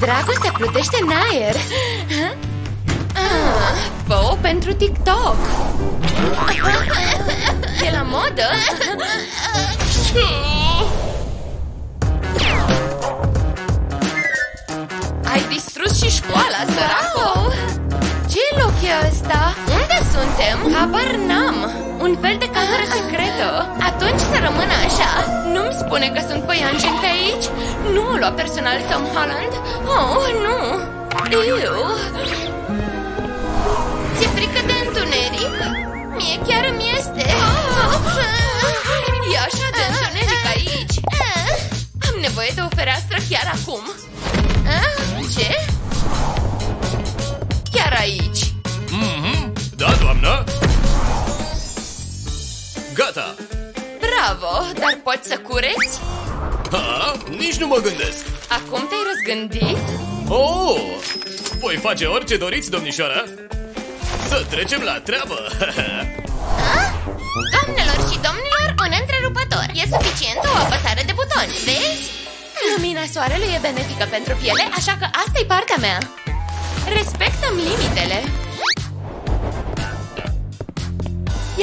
Dragostea plutește în aer. Fă-o pentru TikTok. E la modă? Ai distrus și școala, săraco! Ce loc e ăsta? Unde suntem? Habar n-am! Un fel de cameră secretă! Atunci să rămână așa! Nu-mi spune că sunt păianjeni pe aici? Nu o lua personal, Tom Holland? Oh, nu! Eu. Ți-e frică de întuneric? Mie chiar îmi este! E așa de întuneric aici! Am nevoie de o fereastră chiar acum! Ce? Chiar aici? Da, doamnă! Gata! Bravo! Dar poți să cureți? Ha, nici nu mă gândesc! Acum te-ai răzgândit? Oh! Voi face orice doriți, domnișoara! Să trecem la treabă! Doamnelor și domnilor, un întrerupător! E suficient o apăsare de buton, vezi? Lumina soarelui e benefică pentru piele, așa că asta e partea mea. Respectăm limitele.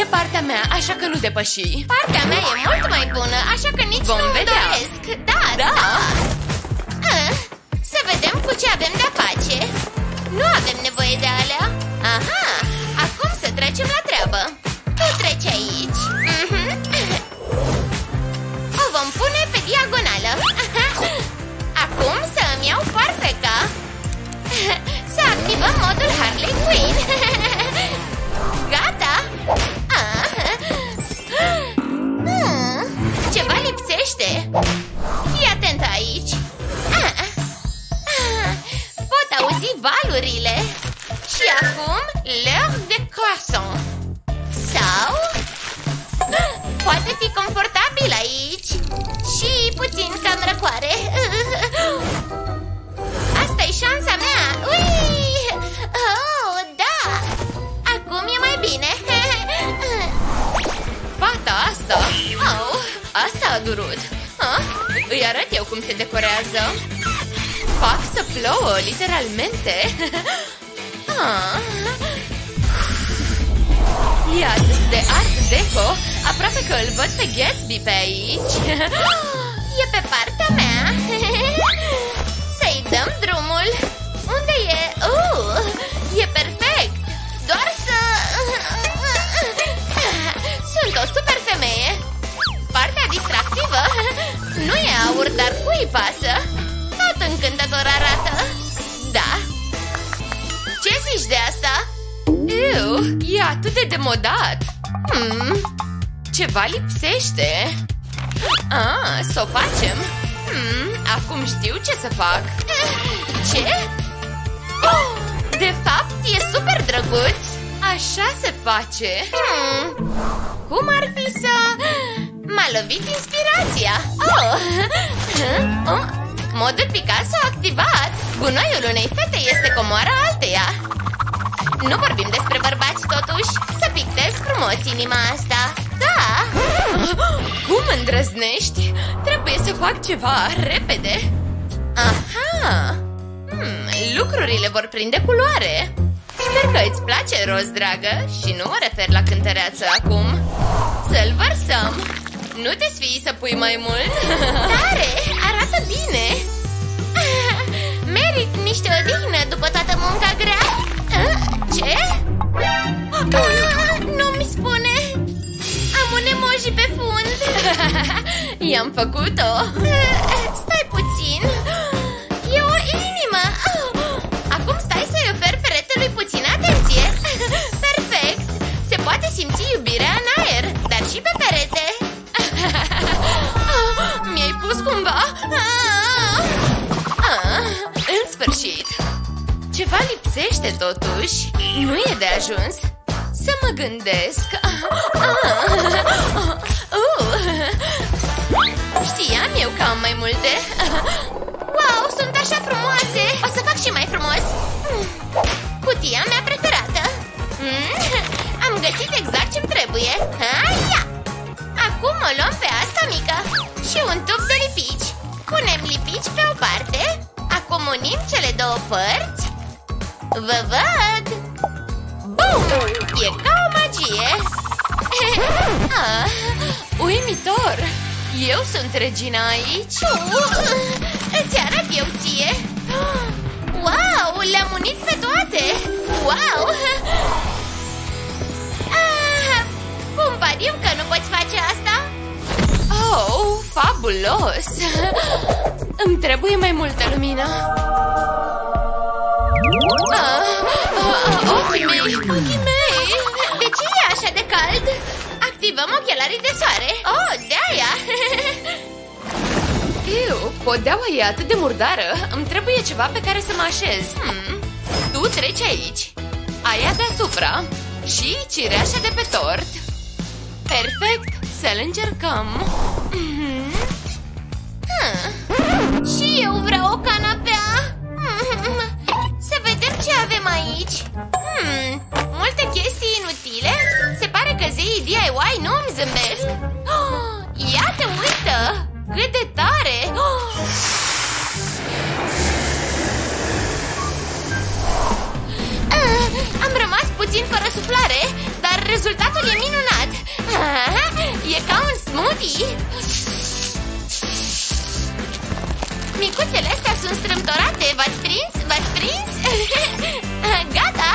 E partea mea, așa că nu depăși. Partea mea e mult mai bună, așa că nici nu-mi doresc. Da. Să vedem cu ce avem de-a face. Nu avem nevoie de alea. Aha, acum să trecem la treabă. Tu treci aici. O vom pune pe diagonală. Acum să îmi iau farfeca. Să activăm modul Harley Quinn. Gata. Ceva lipsește. Fii atent aici. Pot auzi valurile. Și acum l'heure de croissant. Sau poate fi confortabil aici. Și puțin cam răcoare. Asta-i șansa mea. Ui! Oh, da! Acum e mai bine. Fata asta! Oh, asta a durut. Îi arăt eu cum se decorează. Fac să plouă, literalmente. E atât de art deco, aproape că îl văd pe Gatsby pe aici. E pe partea mea. Să-i dăm drumul. Unde e? E perfect. Doar să... Sunt o super femeie. Partea distractivă nu e aur, dar cui pasă? Tot încântător arată. Da. Ce zici de asta? E atât de demodat. Ceva lipsește. Să o facem. Acum știu ce să fac. Ce? De fapt, e super drăguț. Așa se face. Cum ar fi să... M-a lovit inspirația. Modul Picasso activat. Gunoiul unei fete este comoara alteia. Nu vorbim despre bărbați, totuși. Să pictez frumos inima asta. Da! Cum îndrăznești? Trebuie să fac ceva repede. Aha! Lucrurile vor prinde culoare. Sper că îți place roz, dragă. Și nu mă refer la cântăreață acum. Să-l vărsăm. Nu te sfii să pui mai mult. Tare! Arată bine. Merit niște odihnă după toată munca grea. Ce? Nu-mi spune. Am un emoji pe fund. I-am făcut-o. Stai puțin. E o inimă. Acum stai să-i oferi peretelui puțină atenție. Perfect. Se poate simți iubirea în aer, dar și pe perete. Mi-ai pus cumva? În sfârșit. Ceva lipsește totuși. Nu e de ajuns. Să mă gândesc. Știam eu că am mai multe. Wow, sunt așa frumoase. O să fac și mai frumos. Cutia mea preferată. Am găsit exact ce-mi trebuie. Aia! Acum o luăm pe asta mică. Și un tub de lipici. Punem lipici pe o parte. Acum unim cele două părți. Vă văd! Bum! E ca o magie! Uimitor! Eu sunt regina aici! Îți arăt eu ție! Wow! Le-am unit pe toate! Wow! Cum pariu că nu poți face asta? Oh, fabulos! Îmi trebuie mai multă lumină! Ochii mei! De ce e așa de cald? Activăm ochelarii de soare! Oh, de-aia! Iu, podeaua e atât de murdară! Îmi trebuie ceva pe care să mă așez! Tu treci aici! Aia deasupra! Și cireașa de pe tort! Perfect! Să-l încercăm! Și eu vreau o canapea! Să vedem ce avem aici! Multe chestii inutile! Se pare că zeii DIY nu îmi zâmbesc! Iată, uită! Cât de tare! Am rămas puțin fără suflare, dar rezultatul e minunat! E ca un smoothie! Micuțele astea sunt strâmtorate! V-ați prins? V-ați prins? Gata!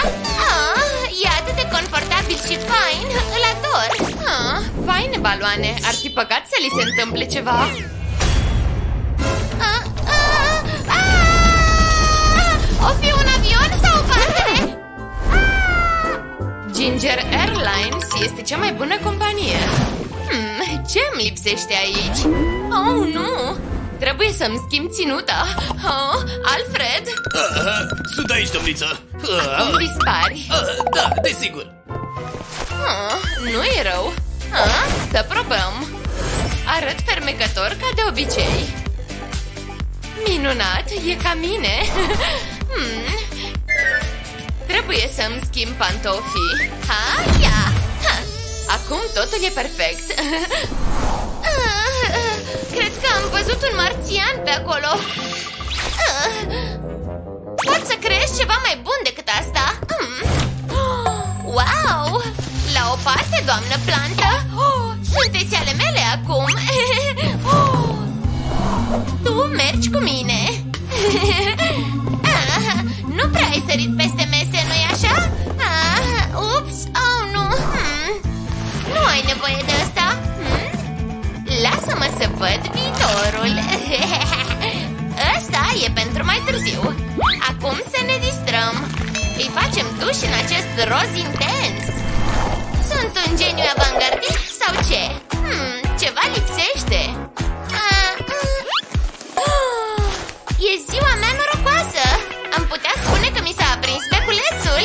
E atât de confortabil și fain! Îl ador! Faine baloane! Ar fi păcat să li se întâmple ceva! O fi un avion sau o pasăre? Ginger Airlines este cea mai bună companie. Ce-mi lipsește aici? Oh, nu! Trebuie să-mi schimb ținuta. Oh, Alfred? Sunt aici, domniță. Acum dispari. Da, desigur. Nu e rău. Să probăm. Arăt fermecător ca de obicei. Minunat, e ca mine. Trebuie să-mi schimb pantofii. Acum totul e perfect. Cred că am văzut un marțian pe acolo. Pot să creez ceva mai bun decât asta? Wow! La o parte, doamnă plantă! Sunteți ale mele acum! Tu mergi cu mine! Nu prea ai sărit peste mese, nu-i așa? Ups! Oh, nu! Nu ai nevoie de asta! Lasă-mă să văd viitorul! Ăsta e pentru mai târziu! Acum să ne distrăm! Îi facem duș în acest roz intens! Sunt un geniu avangardist sau ce? Ceva lipsește! E ziua mea norocoasă! Am putea spune că mi s-a aprins beculețul!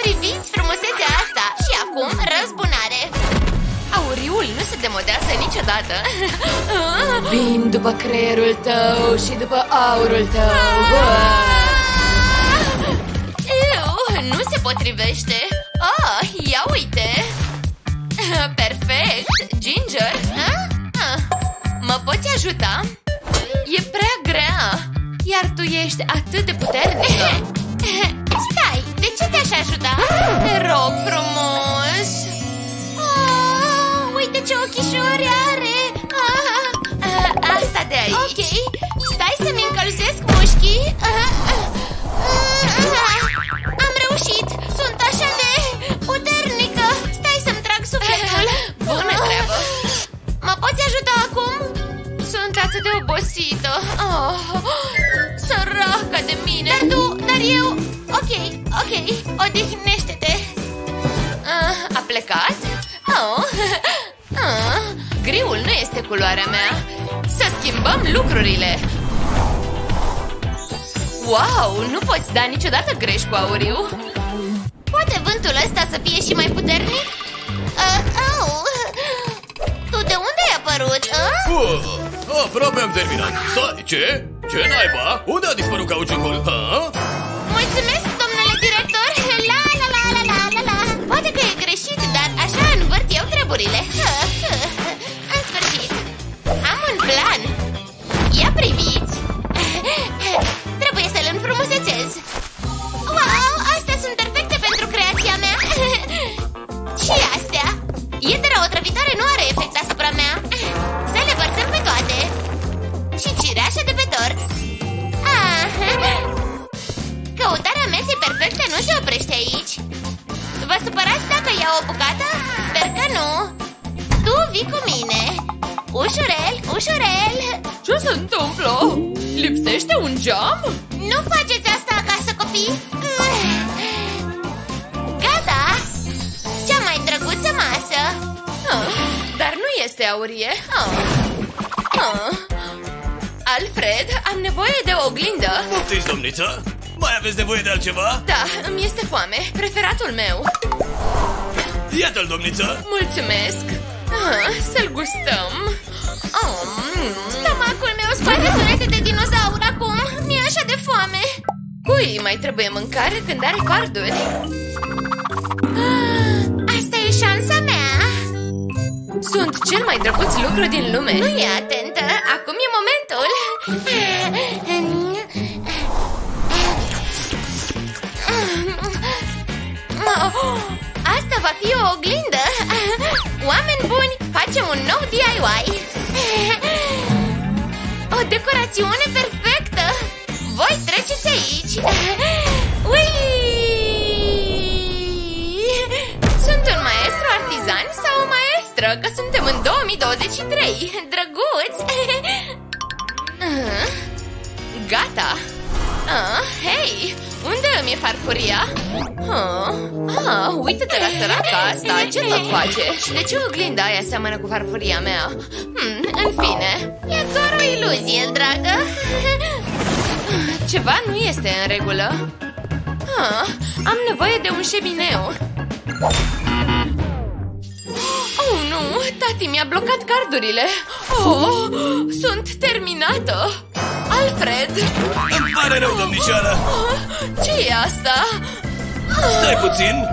Priviți frumusețea asta! Și acum răzbunare! Auriul nu se demodează niciodată! Vin după creierul tău și după aurul tău! Nu se potrivește! Ia uite! Perfect! Ginger! Mă poți ajuta? E prea grea! Iar tu ești atât de puternică! Stai! De ce te-aș ajuta? Te rog frumos! Uite ce ochișori are! Asta de aici! Ok! Stai să-mi încălzesc mușchii! Am reușit! Sunt așa de puternică! Stai să-mi trag sufletul! Bună treabă! Mă poți ajuta acum? Sunt atât de obosită! Săracă de mine! Dar tu, dar eu... Ok, ok, odihnește-te! A plecat? Griul nu este culoarea mea! Să schimbăm lucrurile! Wow, nu poți da niciodată greș cu auriu! Poate vântul ăsta să fie și mai puternic? Tu de unde ai apărut? Aproape am terminat! Stai, ce? Ce naiba? Unde a dispărut cauciucul? Mulțumesc, domnule director! La la la la la la la! Poate că e greșit, dar așa învârt eu treburile! În sfârșit! Am un plan! Ia priviți! iau o bucată? Sper că nu. Tu vii cu mine. Ușurel, ușurel. Ce se întâmplă? Lipsește un geam? Nu faceți asta acasă, copii. Gata. Cea mai drăguță masă. Dar nu este aurie. Alfred, am nevoie de o oglindă. Poftiți, domniță? Mai aveți nevoie de altceva? Da, îmi este foame. Preferatul meu. Iată-l, domniță. Mulțumesc. Să-l gustăm. Stomacul meu scoate sunete de dinozaur acum. Mi-e așa de foame. Cui mai trebuie mâncare când are carduri? Asta e șansa mea. Sunt cel mai drăguț lucru din lume. Nu e atentă. Acum e momentul. Asta va fi o oglindă. Oameni buni, facem un nou DIY. O decorațiune perfectă. Voi treceți aici. Ui! Sunt un maestru artizan sau o maestră? Că suntem în 2023. Drăguți! Gata. Hei! Unde îmi e farfuria? Uită-te la săraca asta, ce tot face? Și de ce oglinda aia seamănă cu farfuria mea? În fine, e doar o iluzie, dragă. Ceva nu este în regulă. Am nevoie de un șemineu. Oh, nu! Tati mi-a blocat cardurile. Sunt terminată. Alfred! Îmi pare rău, domnișoară! Ce e asta? Stai puțin!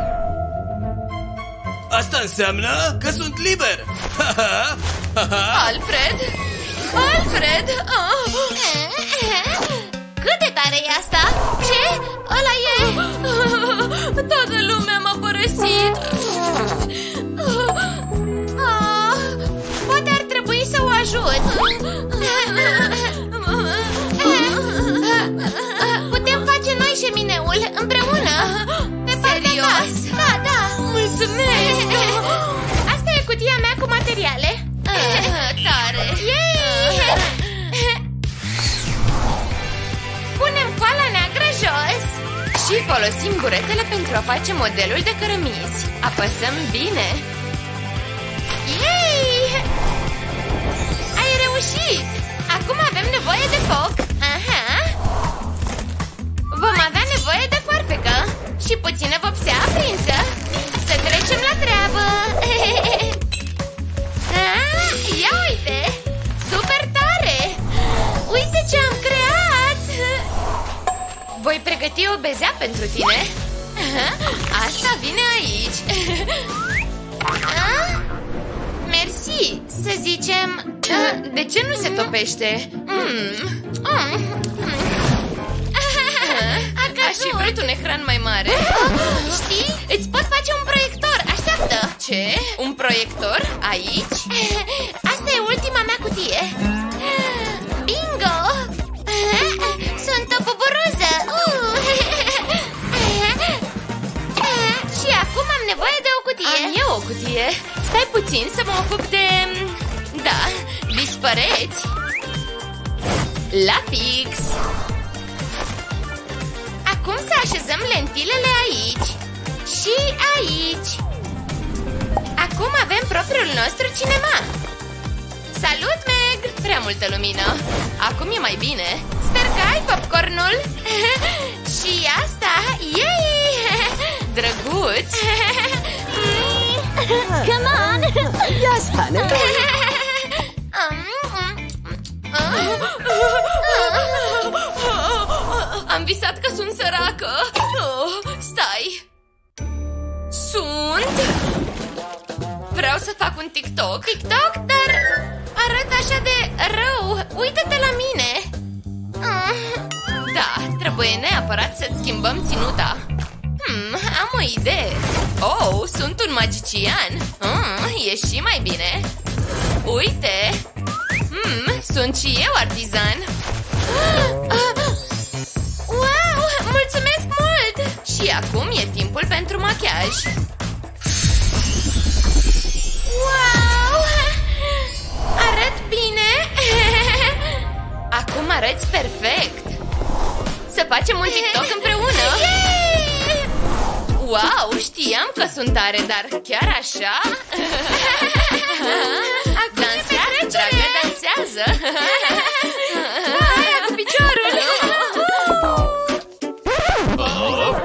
Asta înseamnă că sunt liber! Alfred! Alfred! Cât de tare e asta? Ce? Ăla e? Toată lumea m-a părăsit! Poate ar trebui să o ajut! Putem face noi șemineul împreună. Pe serios? Da, da. Mulțumesc. Asta e cutia mea cu materiale. Tare. Punem coala neagră jos. Și folosim buretele pentru a face modelul de cărămizi. Apăsăm bine. Ai reușit. Acum avem nevoie de foc. Vom avea nevoie de foarfecă și puțină vopsea aprinsă. Să trecem la treabă. Ia uite! Super tare! Uite ce am creat! Voi pregăti o bezea pentru tine. Asta vine aici. Mersi, să zicem... De ce nu se topește? Aș fi vrut un ecran mai mare. Știi? Îți pot face un proiector, așteaptă. Ce? Un proiector? Aici? Asta e ultima mea cutie. Bingo! Sunt o buburuză. Și acum am nevoie de o cutie. Am eu o cutie. Stai puțin să mă ocup de... Da, dispăreți. La fix. Acum să așezăm lentilele aici. Și aici. Acum avem propriul nostru cinema. Salut, Meg! Prea multă lumină. Acum e mai bine. Sper că ai popcornul. Și asta. Yay! Drăguț! Come on! Yes, honey! Am visat că sunt săracă. Stai. Sunt. Vreau să fac un TikTok. TikTok, dar arăt așa de rău. Uită-te la mine. Da, trebuie neapărat să-ți schimbăm ținuta. Am o idee. Oh, sunt un magician. E și mai bine. Uite. Sunt și eu artizan. Wow, mulțumesc mult! Și acum e timpul pentru machiaj. arăți perfect! Să facem un TikTok împreună! Wow, știam că sunt tare, dar chiar așa? Dansează, dragă, dansează! Aia cu piciorul!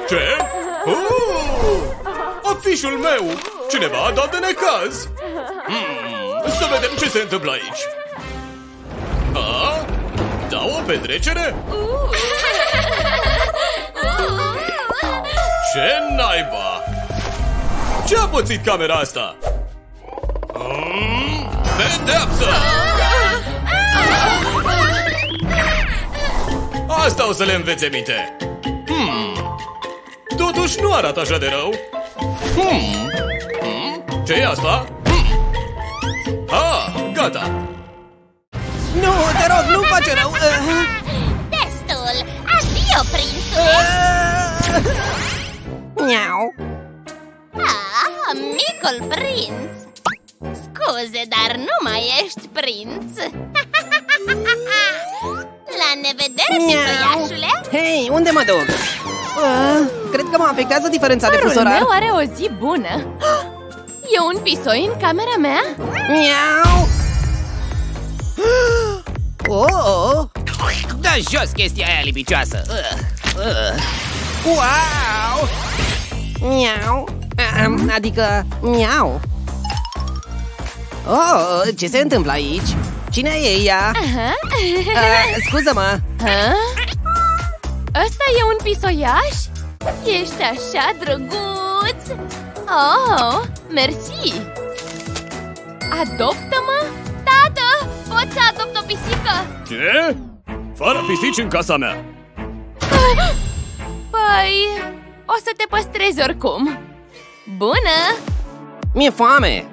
Ce? Afișul meu! Cineva a dat în necaz! Să vedem ce se întâmplă aici! Da, o petrecere? Ce naiba! Ce a pățit camera asta? Pedeapsă! Asta o să le învețe minte! Totuși nu arată așa de rău! Ce-i asta? Gata! Nu, te rog, nu face rău! Destul! Adio, prințule! Miau! Ah, micul prinț! Scuze, dar nu mai ești prinț! La nevedere, pitoiașule! Hei, unde mă duc? Cred că mă afectează diferența de fusorar. Părul meu are o zi bună! E un pisoi în camera mea? Miau! Oh! Dă jos chestia aia lipicioasă! Wow! Miau! Adică, miau! Oh, ce se întâmplă aici? Cine e ea? Scuză-mă! Ăsta e un pisoiaș? Ești așa drăguț! Oh, mersi! Adoptă-mă! Tată, poți să adopt o pisică? Ce? Fără pisici în casa mea! Păi, o să te păstrezi oricum! Bună! Mi-e foame!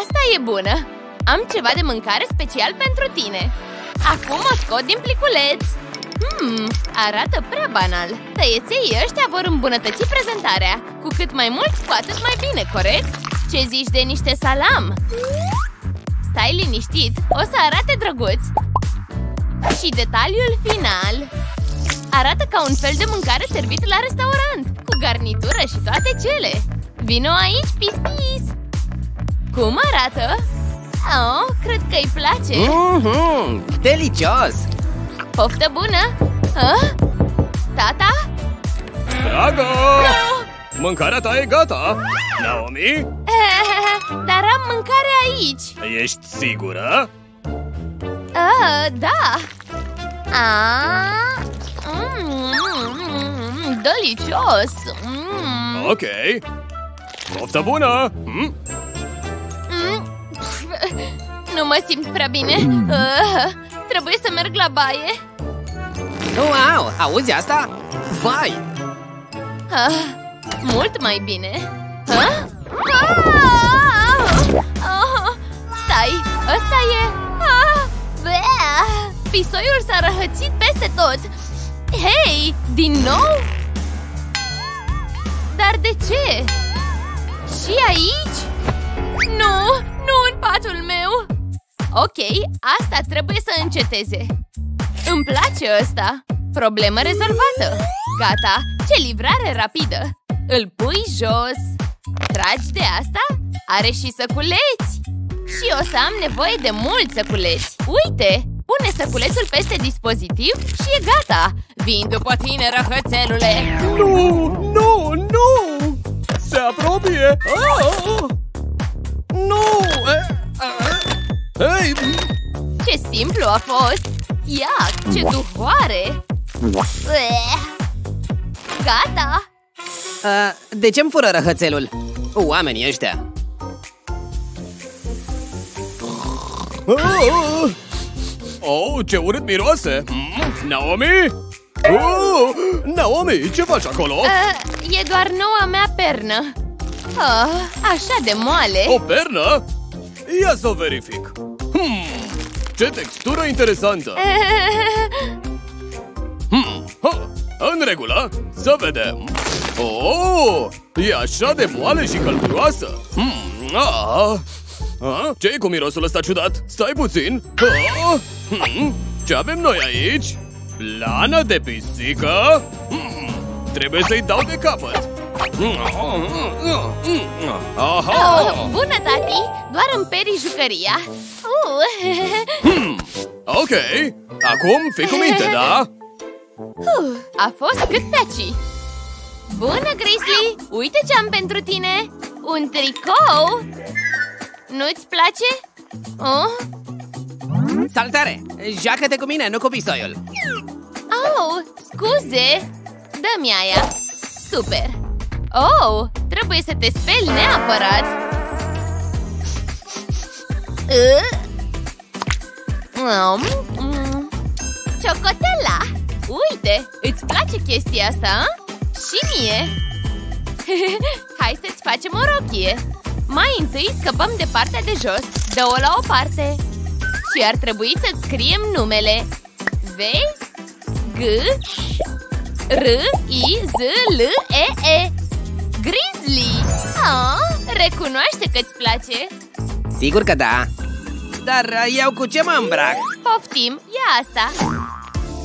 Asta e bună! Am ceva de mâncare special pentru tine! Acum o scot din pliculeț! Arată prea banal! Tăieței ăștia vor îmbunătăți prezentarea! Cu cât mai mult, cu atât mai bine, corect? Ce zici de niște salam? Stai liniștit, o să arate drăguț! Și detaliul final! Arată ca un fel de mâncare servit la restaurant, cu garnitură și toate cele! Vino aici, pis-pis! Cum arată? Oh, cred că îi place! Delicios! Poftă bună! Tata? Dragă! Mâncarea ta e gata! Naomi? Dar am mâncare aici! Ești sigură? Da! Delicios! Ok! Poftă bună! Nu mă simt prea bine! Trebuie să merg la baie! Wow! Auzi asta? Vai! Mult mai bine! Stai! Ăsta e... Pisoiul s-a răhățit peste tot! Hei! Din nou? Dar de ce? Și aici? Nu! Nu în patul meu! Ok, asta trebuie să înceteze! Îmi place ăsta! Problemă rezolvată! Gata! Ce livrare rapidă! Îl pui jos! Tragi de asta? Are și săculeți! Și o să am nevoie de mulți săculeți! Uite! Pune săculețul peste dispozitiv și e gata! Vin după tine, răhățelule! Nu! Nu! Nu! Se apropie! Nu! Hei! Ce simplu a fost! Ia, ce duhoare! Gata! De ce-mi fură răhățelul? Oamenii ăștia! Oh, ce urât miroase! Naomi? Naomi, ce faci acolo? E doar noua mea pernă! Așa de moale! O pernă? Ia să o verific! Ce textură interesantă! În regulă, să vedem! Oh, e așa de moale și călduroasă! Ce-i cu mirosul ăsta ciudat? Stai puțin! Ce avem noi aici? Lană de pisică? Trebuie să-i dau de capăt! Bună, tati! Doar împeri jucăria! Ok! Acum fii cu minte, da? A fost cât pe aici! Bună, Grizzly! Uite ce am pentru tine! Un tricou! Nu-ți place? Saltare! Joacă-te cu mine, nu cu pisoiul! Oh, scuze! Dă-mi aia! Super! Oh, trebuie să te speli neapărat! Ciocotela! Uite, îți place chestia asta? Și mie! Hai să-ți facem o rochie! Mai întâi scăpăm de partea de jos, dă-o la o parte! Și ar trebui să-ți scriem numele! Vezi? G-R-I-Z-L-E-E! Grizzly! Recunoaște că-ți place! Sigur că da! Dar eu cu ce mă îmbrac? Poftim, ia asta!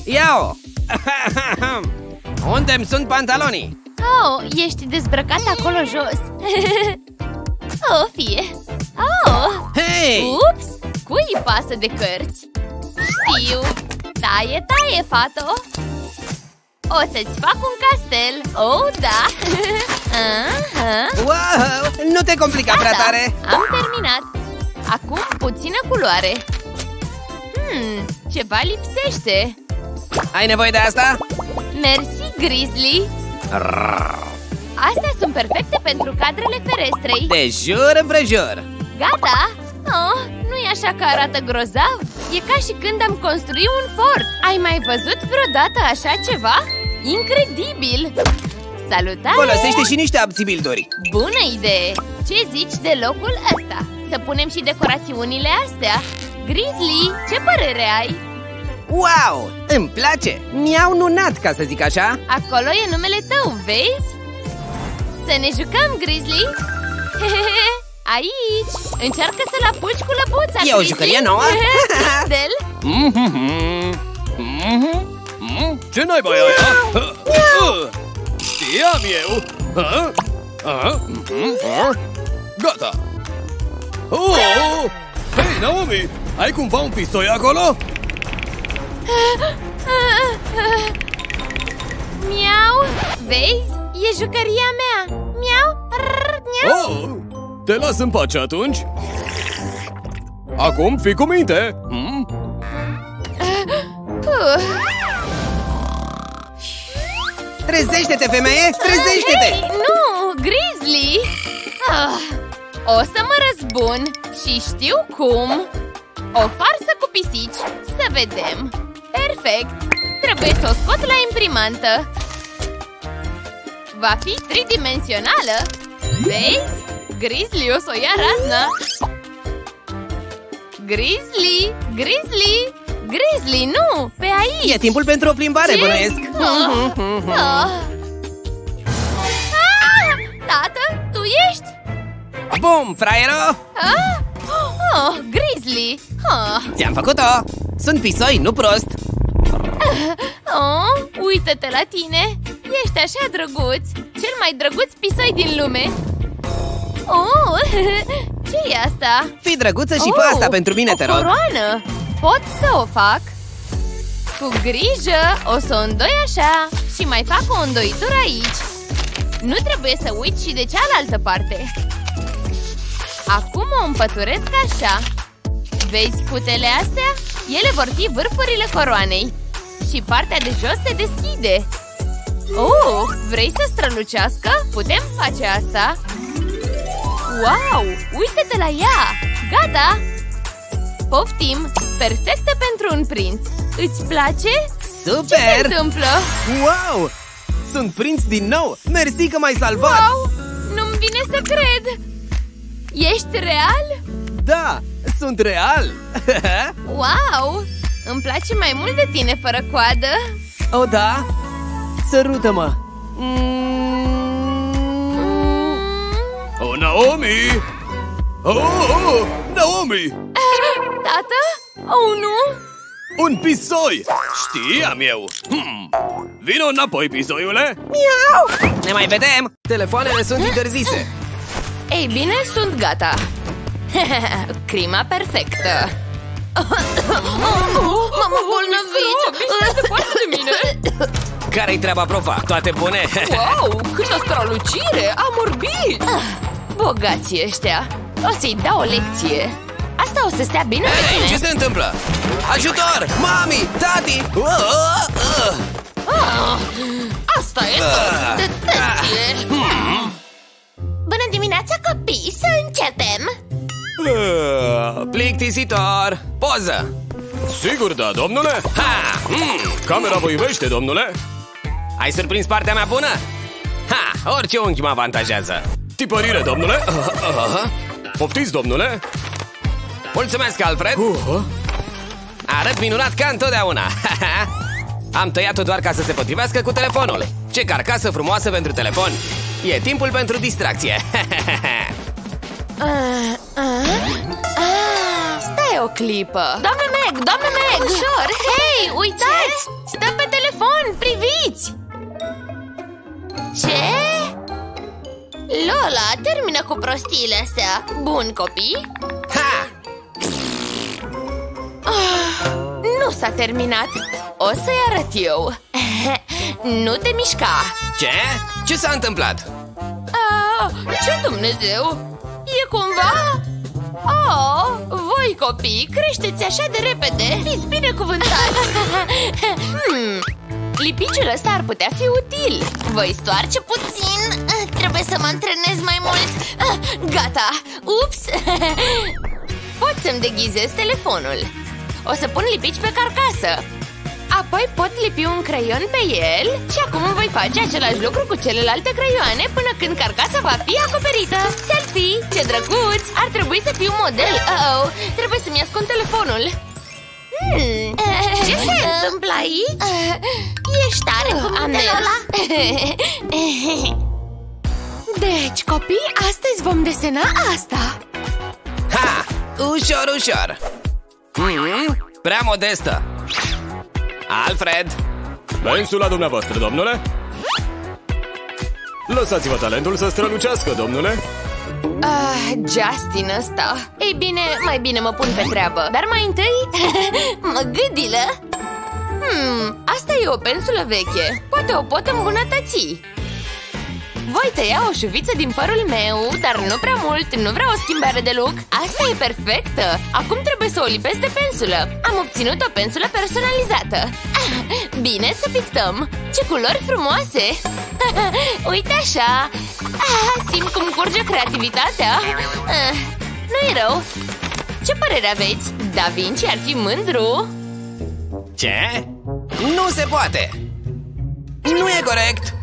Ia-o! Unde-mi sunt pantalonii? Oh, ești dezbrăcat acolo jos! O, fie! Oh! Hei! Ups! Cui-i pasă de cărți? Știu! Taie, taie, fato! O să-ți fac un castel! Oh, da! Wow! Nu te complica prea tare! Am terminat! Acum puțină culoare! Ceva lipsește! Ai nevoie de asta? Mersi, Grizzly! Astea sunt perfecte pentru cadrele ferestrei! De jur împrejur! Gata! Oh, nu-i așa că arată grozav? E ca și când am construit un fort! Ai mai văzut vreodată așa ceva? Incredibil! Salutare! Folosește și niște abțibilduri! Bună idee! Ce zici de locul ăsta? Să punem și decorațiunile astea! Grizzly, ce părere ai? Wow! Îmi place! Mi-au nunat, ca să zic așa! Acolo e numele tău, vezi? Să ne jucăm, Grizzly! Aici! Încearcă să-l apuci cu lăbuța, Grizzly! E o jucărie nouă! Ce naiba e aia? Știam eu! Gata! Hei, Naomi! Ai cumva un pistoi acolo? Miau! Vezi? E jucăria mea! Miau! Oh, te las în pace atunci! Acum fii cu minte! Trezește-te, femeie! Trezește-te! Hey, nu! Grizzly! O să mă răzbun! Și știu cum! O farsă cu pisici! Să vedem! Perfect! Trebuie să o scot la imprimantă! Va fi tridimensională! Vezi? Grizzly o să o ia raznă! Grizzly! Grizzly! Grizzly, nu! Pe aici! E timpul pentru o plimbare, bănuiesc! Tată, tu ești? Bum, fraiero! Grizzly! Ți-am făcut-o! Sunt pisoi, nu prost! Uită-te la tine! Ești așa drăguț! Cel mai drăguț pisoi din lume! Ce-i asta? Fii drăguță și fă asta pentru mine, te rog! O coroană! Pot să o fac? Cu grijă o să o îndoi așa și mai fac o îndoitură aici! Nu trebuie să uiți și de cealaltă parte! Acum o împăturesc așa! Vezi cutele astea? Ele vor fi vârfurile coroanei! Și partea de jos se deschide! Vrei să strălucească? Putem face asta! Wow! Uite-te la ea! Gata! Poftim! Perfectă pentru un prinț! Îți place? Super! Ce se întâmplă? Wow! Sunt prinț din nou! Mersi că m-ai salvat! Wow! Nu-mi vine să cred! Ești real? Da! Sunt real! Wow! Îmi place mai mult de tine fără coadă! Oh, da? Sărută-mă! Naomi! Naomi! Tată? Oh, nu! Un pisoi! Știam eu! Vino înapoi, pisoiule! Miau! Ne mai vedem! Telefoanele sunt interzise! Ei bine, sunt gata! Crima perfectă! M-am îmbolnăvit! Te poate de mine? Care-i treaba, profa? Toate bune? Wow, câtă strălucire! Am orbit! Bogații ăștia! O să-i dau o lecție! Asta o să stea bine pe tine. Ce se întâmplă? Ajutor! Mami! Tati! Asta e tot de tăție. Bună dimineața, copii! Să începem! Plictisitor! Poză! Sigur da, domnule! Camera vă iubește, domnule! Ai surprins partea mea bună? Ha! Orice unghi mă avantajează! Tipărire, domnule! Poftiți, domnule! Mulțumesc, Alfred! Arăt minunat ca întotdeauna! Am tăiat-o doar ca să se potrivească cu telefonul. Ce carcasă frumoasă pentru telefon! E timpul pentru distracție! Stai o clipă! Doamne Meg! Doamne Meg! Ușor! Hei, uitați! Stă pe telefon! Priviți! Ce? Lola, termină cu prostiile astea! Bun, copii! Nu s-a terminat! O să-i arăt eu! Nu te mișca! Ce? Ce s-a întâmplat? Ce Dumnezeu? E cumva... Oh, voi copii, creșteți așa de repede! Fiți binecuvântați! Lipiciul ăsta ar putea fi util! Voi stoarce puțin! Trebuie să mă antrenez mai mult! Gata! Ups! Pot să-mi deghizez telefonul. O să pun lipici pe carcasă. Apoi pot lipi un creion pe el. Și acum voi face același lucru cu celelalte creioane până când carcasa va fi acoperită. Selfie! Ce drăguț! Ar trebui să fiu model. Uh-oh! Trebuie să-mi ascund telefonul. Ce se întâmplă aici? Ești tare cu minte, Lola? Deci, copii, astăzi vom desena asta. Ha! Ușor, ușor! Prea modestă! Alfred! Pensul la dumneavoastră, domnule! Lăsați-vă talentul să strălucească, domnule! Justin ăsta! Ei bine, mai bine mă pun pe treabă. Dar mai întâi, mă gâdilă! Asta e o pensulă veche. Poate o pot îmbunătăți. Voi tăia o șuviță din părul meu, dar nu prea mult, nu vreau o schimbare de look. Asta e perfectă! Acum trebuie să o lipesc de pensulă. Am obținut o pensulă personalizată. Bine, să pictăm! Ce culori frumoase! Uite așa! Simt cum curge creativitatea! Nu-i rău! Ce părere aveți? Da Vinci ar fi mândru! Ce? Nu se poate! Nu e corect!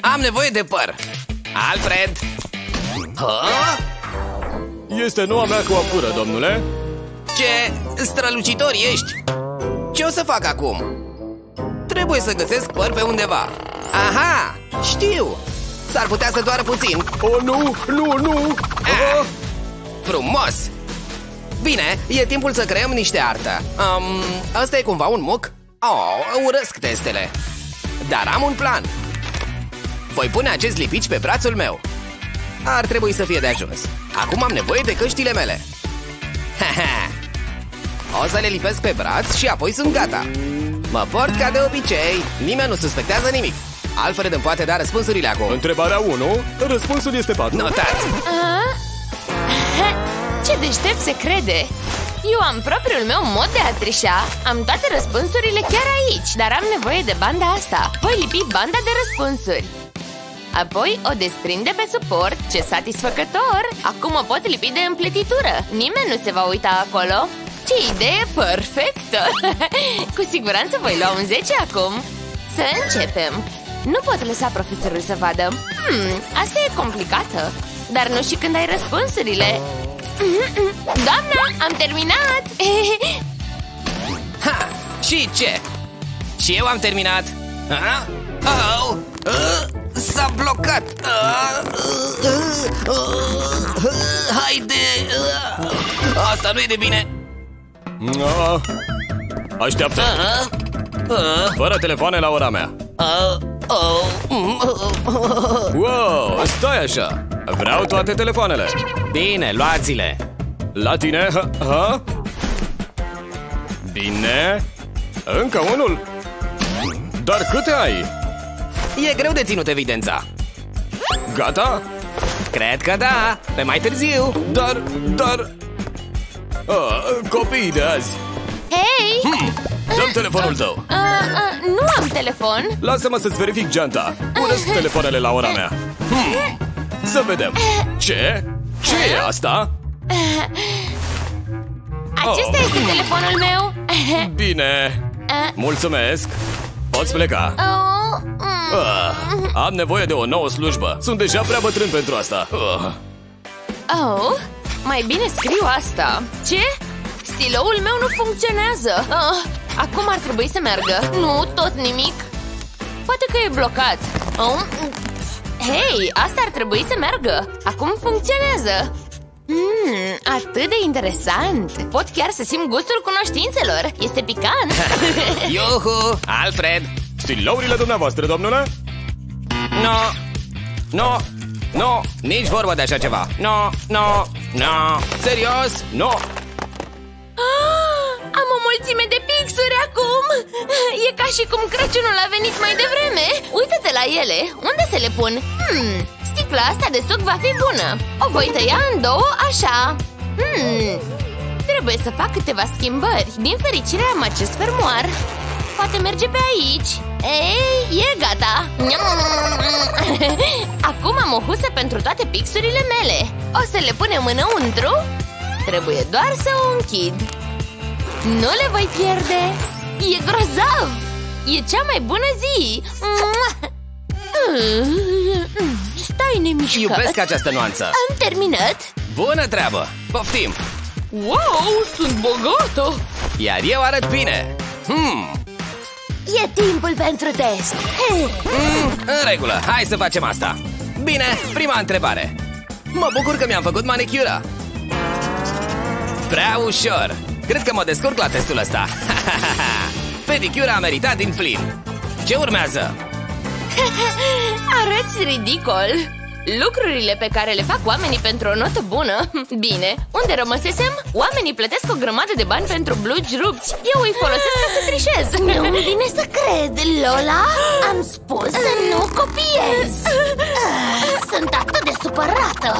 Am nevoie de păr! Alfred! Este noua mea coafură, domnule! Ce strălucitor ești! Ce o să fac acum? Trebuie să găsesc păr pe undeva! Aha! Știu! S-ar putea să doară puțin! Oh, nu! Nu, nu! Frumos! Bine, e timpul să creăm niște artă! Asta e cumva un muc? Oh, urăsc testele! Dar am un plan! Voi pune acest lipici pe brațul meu. Ar trebui să fie de ajuns. Acum am nevoie de căștile mele. O să le lipesc pe braț și apoi sunt gata. Mă port ca de obicei. Nimeni nu suspectează nimic. Alfred îmi poate da răspunsurile acum. Întrebarea 1, răspunsul este 4. Notați! Ce deștept se crede! Eu am propriul meu mod de a trișa. Am toate răspunsurile chiar aici. Dar am nevoie de banda asta. Voi lipi banda de răspunsuri. Apoi o desprinde pe suport. Ce satisfăcător! Acum o pot lipi de împletitură. Nimeni nu se va uita acolo. Ce idee perfectă! Cu siguranță voi lua un 10 acum. Să începem! Nu pot lăsa profesorul să vadă. Asta e complicată. Dar nu și când ai răspunsurile. Doamna, am terminat! Ha! Și ce? Și eu am terminat! S-a blocat. Haide. Asta nu e de bine. Așteaptă. Fără telefoane la ora mea. Wow, stai așa. Vreau toate telefoanele. Bine, luați-le. La tine? Bine. Încă unul? Dar câte ai? E greu de ținut evidența. Gata? Cred că da, pe mai târziu. Dar... copiii de azi. Hei! Dă-mi telefonul tău. Nu am telefon. Lasă-mă să-ți verific geanta. Pune-ți telefoanele la ora mea. Să vedem. Ce? Ce e asta? Acesta este telefonul meu. Bine. Mulțumesc. Poți pleca. Am nevoie de o nouă slujbă. Sunt deja prea bătrân pentru asta. Mai bine scriu asta. Ce? Stiloul meu nu funcționează. Acum ar trebui să meargă. Nu, tot nimic. Poate că e blocat. Hei, asta ar trebui să meargă. Acum funcționează. Atât de interesant. Pot chiar să simt gustul cunoștințelor. Este picant. Iuhu, Alfred. Stilourile dumneavoastră, domnule? No, nici vorba de așa ceva. No, serios, no. Am o mulțime de pixuri acum. E ca și cum Crăciunul a venit mai devreme. Uită-te la ele, unde se le pun? Sticla asta de suc va fi bună. O voi tăia în două, așa. Trebuie să fac câteva schimbări. Din fericire am acest fermoar. Poate merge pe aici. Ei, e gata. Acum am o husă pentru toate pixurile mele. O să le punem înăuntru. Trebuie doar să o închid. Nu le voi pierde. E grozav. E cea mai bună zi. Stai nemișcat. Iubesc această nuanță. Am terminat. Bună treabă. Poftim. Wow, sunt bogată. Iar eu arăt bine. E timpul pentru test. În regulă, hai să facem asta. Bine, prima întrebare. Mă bucur că mi-am făcut manicura. Prea ușor. Cred că mă descurc la testul ăsta. Pedicura a meritat din plin. Ce urmează? Arăți ridicol. Lucrurile pe care le fac oamenii pentru o notă bună. Bine, unde rămăsesem? Oamenii plătesc o grămadă de bani pentru blugi rupți. Eu îi folosesc ca să trișez. Nu-mi vine să cred, Lola. Am spus să nu copiez. Sunt atât de supărată.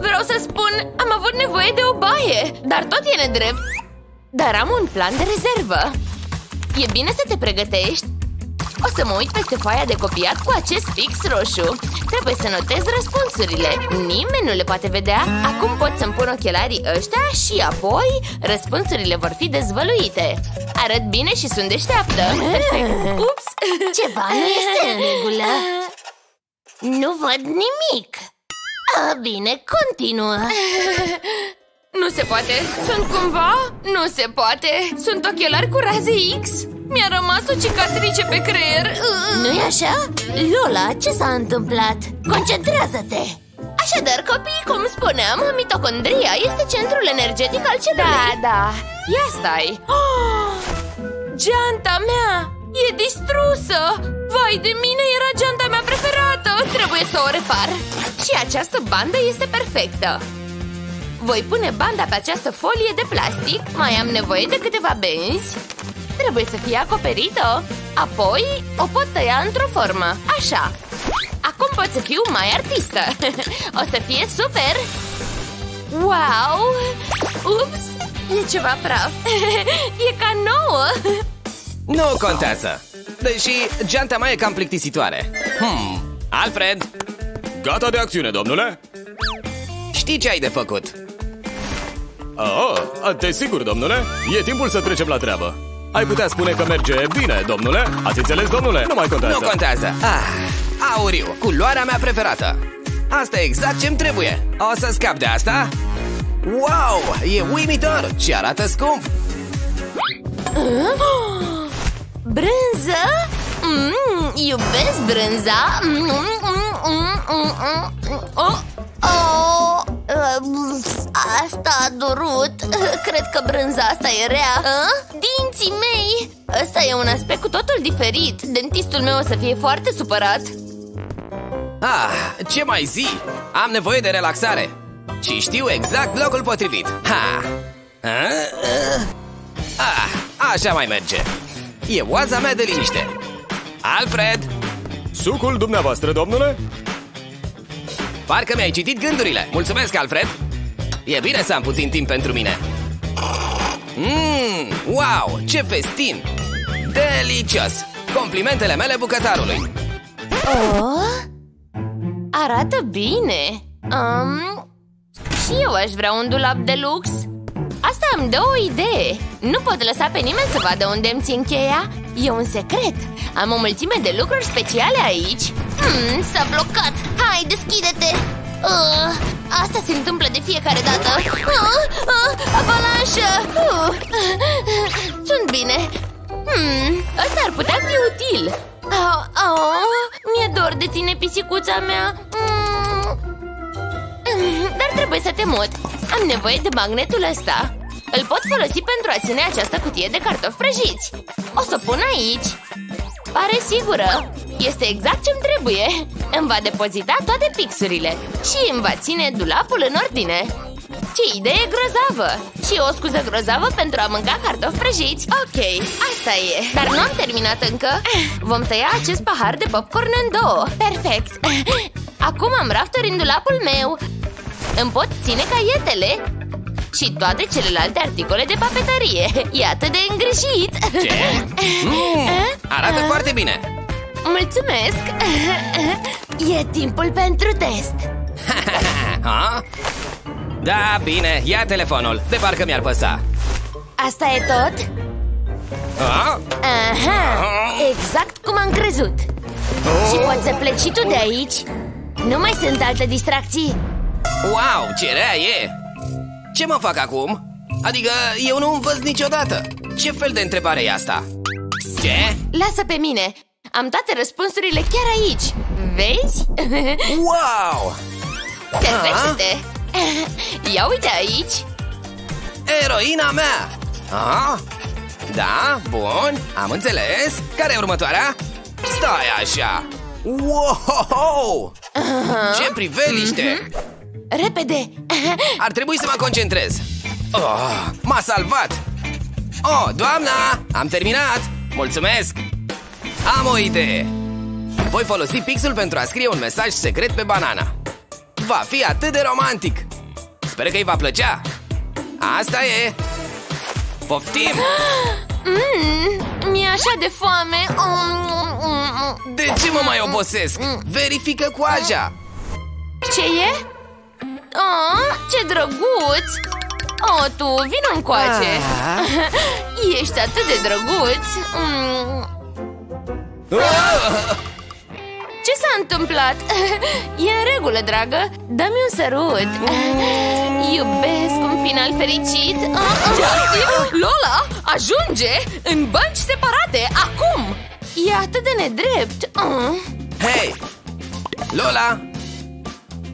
Vreau să spun, am avut nevoie de o baie. Dar tot e nedrept. Dar am un plan de rezervă. E bine să te pregătești. O să mă uit peste foaia de copiat cu acest fix roșu. Trebuie să notez răspunsurile. Nimeni nu le poate vedea. Acum pot să-mi pun ochelarii ăștia și apoi răspunsurile vor fi dezvăluite. Arăt bine și sunt deșteaptă. Ups! Ceva nu este în regulă. Nu văd nimic. Bine, continuă. Nu se poate. Sunt cumva? Nu se poate. Sunt ochelari cu raze X. Mi-a rămas o cicatrice pe creier. Nu-i așa? Lola, ce s-a întâmplat? Concentrează-te! Așadar, copiii, cum spuneam, mitocondria este centrul energetic al celulei. Da. Ia stai. Geanta mea e distrusă. Vai de mine, era geanta mea preferată. Trebuie să o repar. Și această bandă este perfectă. Voi pune banda pe această folie de plastic. Mai am nevoie de câteva benzi. Trebuie să fie acoperită. Apoi o pot tăia într-o formă. Așa. Acum pot să fiu mai artistă. O să fie super. Wow. Ups, e ceva praf. E ca nouă. Nu contează. Deși geanta mai e cam plictisitoare. Alfred. Gata de acțiune, domnule. Știi ce ai de făcut? Desigur, domnule. E timpul să trecem la treabă. Ai putea spune că merge bine, domnule? Ați înțeles, domnule? Nu mai contează. Nu contează. Auriu, culoarea mea preferată. Asta e exact ce-mi trebuie. O să scap de asta? Wow, e uimitor și arată scump. Brânză? Iubesc brânza. Asta a durut. Cred că brânza asta e rea. Dinții mei. Asta e un aspect cu totul diferit. Dentistul meu o să fie foarte supărat. Ah, ce mai zi? Am nevoie de relaxare. Și știu exact locul potrivit. Așa mai merge. E oaza mea de liniște. Alfred! Sucul dumneavoastră, domnule? Parcă mi-ai citit gândurile. Mulțumesc, Alfred! E bine să am puțin timp pentru mine. Wow, ce festin! Delicios! Complimentele mele bucătarului. Arată bine. Și eu aș vrea un dulap de lux. Asta îmi dă o idee. Nu pot lăsa pe nimeni să vadă unde îmi țin cheia. E un secret. Am o mulțime de lucruri speciale aici. S-a blocat. Hai, deschide-te. Asta se întâmplă de fiecare dată. Avalanșă. Sunt bine. Asta ar putea fi util. Mi-e dor de tine, pisicuța mea. Dar trebuie să te mut. Am nevoie de magnetul ăsta. Îl pot folosi pentru a ține această cutie de cartofi prăjiți. O să o pun aici. Pare sigură. Este exact ce-mi trebuie. Îmi va depozita toate pixurile. Și îmi va ține dulapul în ordine. Ce idee grozavă! Și o scuză grozavă pentru a mânca cartofi prăjiți. Ok, asta e. Dar nu am terminat încă. Vom tăia acest pahar de popcorn în două. Perfect. Acum am rafturi în dulapul meu. Îmi pot ține caietele și toate celelalte articole de papetărie. E atât de îngrijit. Ce? Arată foarte bine. Mulțumesc. E timpul pentru test. Da, bine, ia telefonul. De parcă mi-ar păsa. Asta e tot? Aha, exact cum am crezut. Și poți să pleci și tu de aici. Nu mai sunt alte distracții. Wow, ce rea e! Ce mă fac acum? Adică eu nu învăț niciodată. Ce fel de întrebare e asta? Ce? Lasă pe mine. Am toate răspunsurile chiar aici. Vezi? Wow! Servește-te. Ia uite aici. Eroina mea. Da, bun, am înțeles. Care e următoarea? Stai așa. Wow! Ce priveliște! Repede! Ar trebui să mă concentrez. M-a salvat! Doamna! Am terminat! Mulțumesc! Am o idee! Voi folosi pixul pentru a scrie un mesaj secret pe banana. Va fi atât de romantic! Sper că îi va plăcea! Asta e! Poftim! Mi-e așa de foame. De ce mă mai obosesc? Verifică coaja. Ce e? Ce drăguț. Tu vină încoace. Ești atât de drăguț. Ce s-a întâmplat? E în regulă, dragă. Dă-mi un sărut. Iubesc un final fericit. Lola, ajunge în bănci separate, acum. E atât de nedrept. Hei, Lola,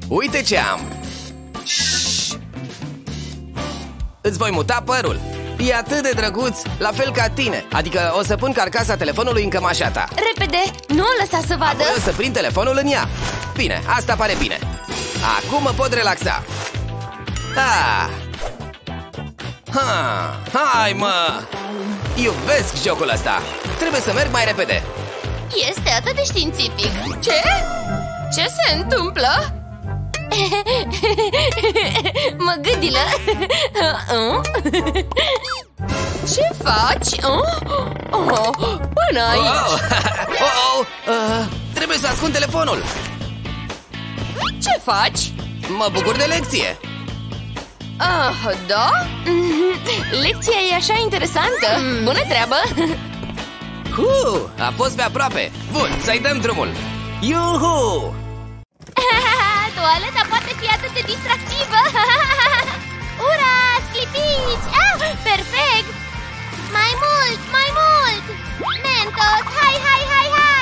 uite ce am. Îți voi muta părul. E atât de drăguț, la fel ca tine. Adică o să pun carcasa telefonului în cămașa ta. Repede, nu o lăsa să vadă. Apoi o să prind telefonul în ea. Bine, asta pare bine. Acum mă pot relaxa. Hai mă! Iubesc jocul ăsta. Trebuie să merg mai repede. Este atât de științific. Ce? Ce se întâmplă? Mă gâdilă. Ce faci? Până aici. Trebuie să ascund telefonul. Ce faci? Mă bucur de lecție. Da? Lecția e așa interesantă. Bună treabă. A fost pe aproape. Bun, să-i dăm drumul. Iuhu! Toaleta poate fi atât de distractivă. Ura, sclipici! Perfect! Mai mult, mai mult! Mentos, hai, hai, hai, hai!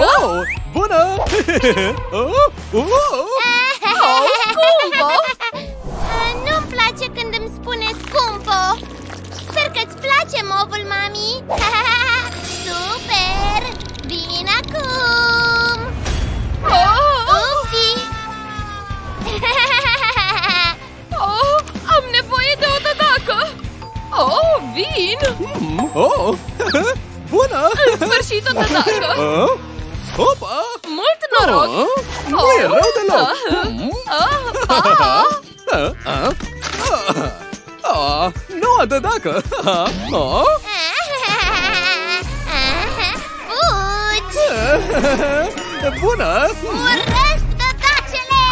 Wow! Bună! Scumpo! Nu-mi place când îmi spune scumpo. Sper că-ți place mobul, mami. Super! Vin acum! Upsi! Am nevoie de o tătacă! Vin! Bună! În sfârșit o tătacă! Opa! Mult noroc! Nu e rău deloc! Noua tătacă! Fugi! Bună! Urăsc tătacele!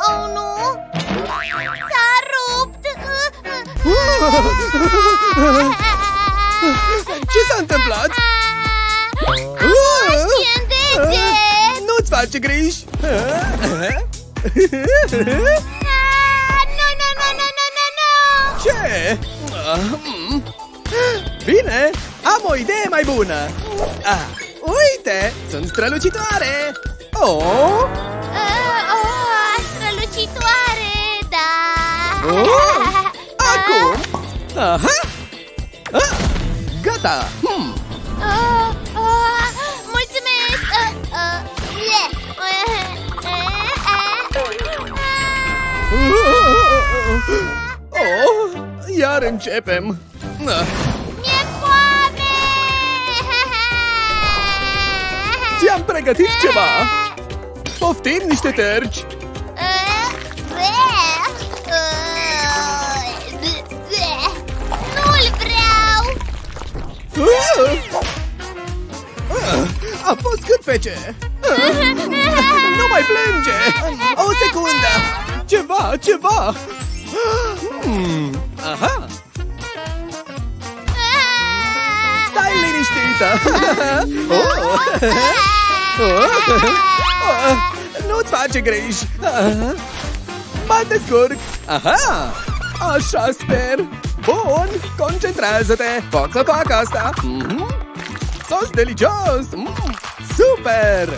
Oh, nu! S-a rupt! Ce s-a întâmplat? Nu-ți face griji! Nu! Ce? Bine, am o idee mai bună! Uite, sunt strălucitoare! Strălucitoare, da! Acum! Aha! Gata! Mulțumesc! Iar începem! Mi-e foame! Ți-am pregătit ceva! Poftim niște terci! A fost cât fece! Nu mai plânge! O secundă! Ceva! Aha! Stai liniștită! Nu-ți face griji! Mă descurc! Aha! Așa sper! Bun! Concentrează-te! Fac asta! Sos delicios! Super!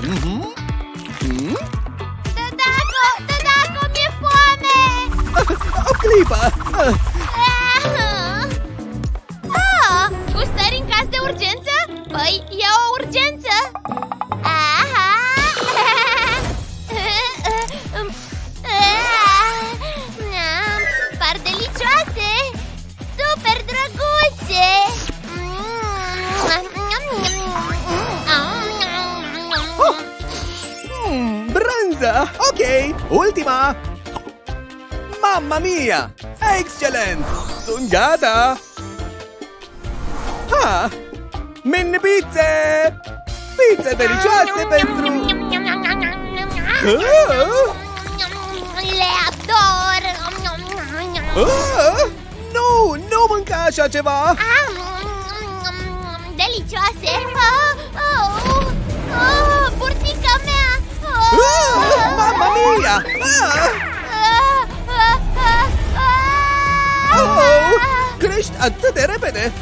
Tătaco, mi-e foame! O clipă! Gustări în caz de urgență? Păi, e o urgență! Aha! Par delicioase! Super drăguțe! Brânză! Ok! Ultima! Mamma mia! Excelent! Sunt gata! Mini pizze! Pizze delicioase pentru... Le ador! Nu mânca așa ceva! Delicioase! Burtica mea! Mamma mia! Crești atât de repede!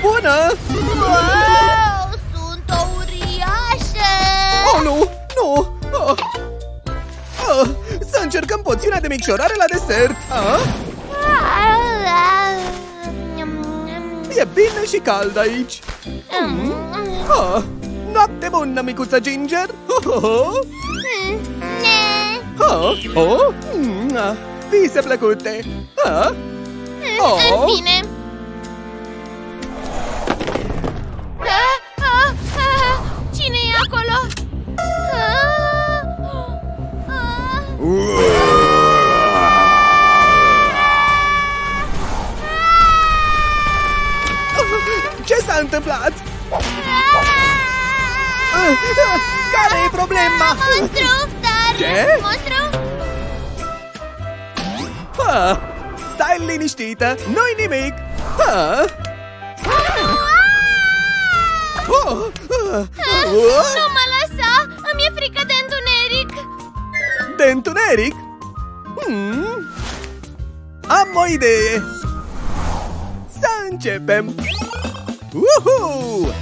Bună! Wow! Sunt o uriașă! Oh, nu! Să încercăm poțiunea de micșorare la desert! E bine și cald aici! Noapte bună, micuță Ginger! Vise plăcute! În fine! Cine e acolo? Ce s-a întâmplat? Care e problema? Monstru, ce? Monstru? Stai liniștită, nu-i nimic! Nu mă lăsa, îmi e frică de întuneric! De întuneric? Am o idee! Să Începem! Uhu!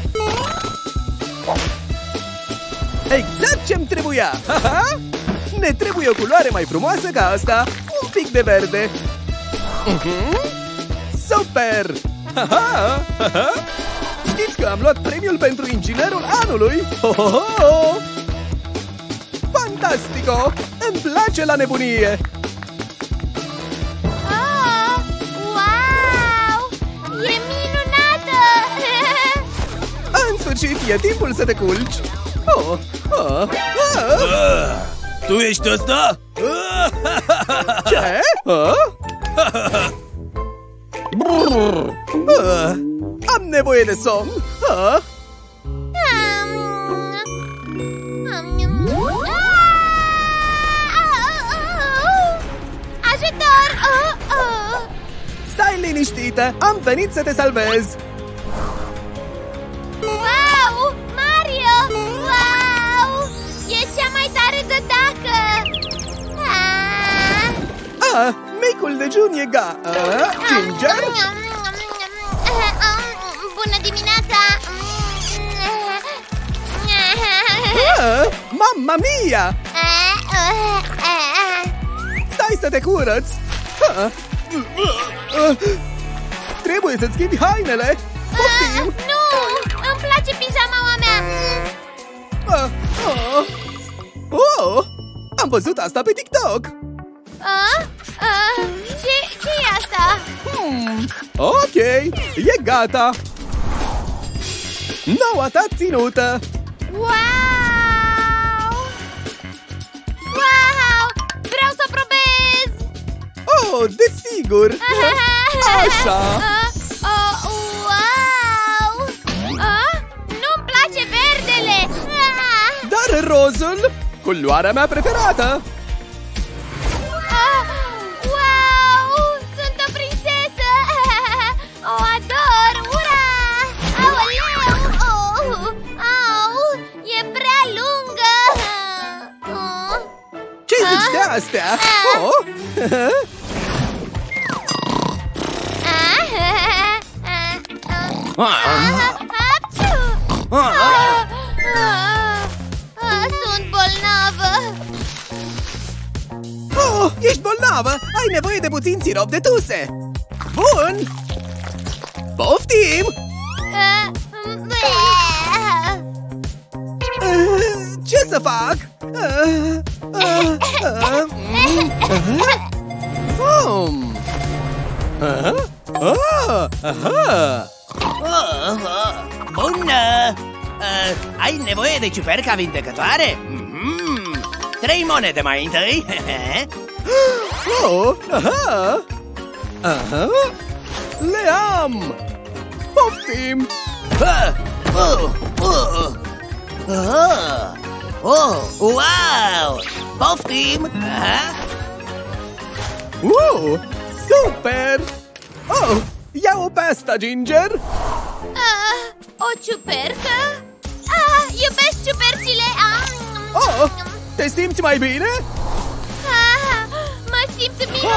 Exact ce-mi trebuia! Ha -ha! Ne trebuie o culoare mai frumoasă ca asta! Un pic de verde! Super! Ha -ha! Ha -ha! Știți că am luat premiul pentru inginerul anului! Ho -ho -ho! Fantastico! Îmi place la nebunie! Și e timpul să te culci. Tu ești ăsta? Ce? Am nevoie de somn. Ajutor! Stai liniștită, am venit să te salvez. Wow! Mario! Wow! E cea mai tare gătacă! Micul dejun e gata! Ginger? Bună dimineața! Mamma mia! Stai să te curăți! Trebuie să-ți schimbi hainele! Poftim! Îmi place pijamaua mea! Am văzut asta pe TikTok! Ce e asta? Ok, e gata! Noua ta ținută! Wow! Wow! Vreau să o probez! Oh, desigur! Așa! Rozul, culoarea mea preferată! Wow! Sunt o prințesă! O ador! Ura! Aoleu! E prea lungă! Ce zici de astea? Ești bolnavă! Ai nevoie de puțin sirop de tuse! Bun! Poftim! Ce să fac? Bună! Ai nevoie de ciuperca vindecătoare? 3 monede mai întâi! Le am! Poftim! Wow! Poftim! Super! Ia-o pe asta, Ginger! O ciupercă? Iubesc ciupercile! Te simți mai bine? Mă simt minunat!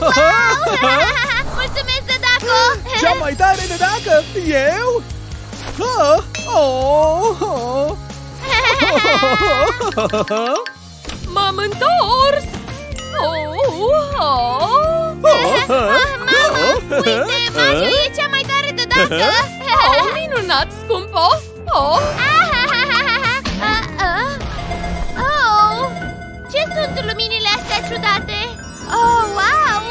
Wow! Mulțumesc de dacă! Cea mai tare de dacă? Eu? M-am întors! Mamă, uite, Mario e cea mai tare de dacă! Minunat, scumpo! Ce sunt luminile astea ciudate? Wow!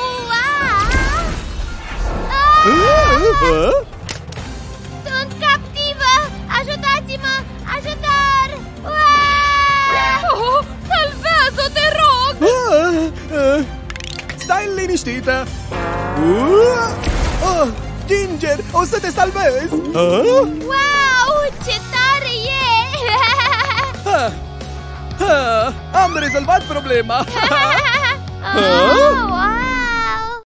Sunt captivă! Ajutați-mă! Ajutor! Salvează-o, te rog! Stai liniștită! Ginger, o să te salvez! Wow! Ce tare e! Am rezolvat problema!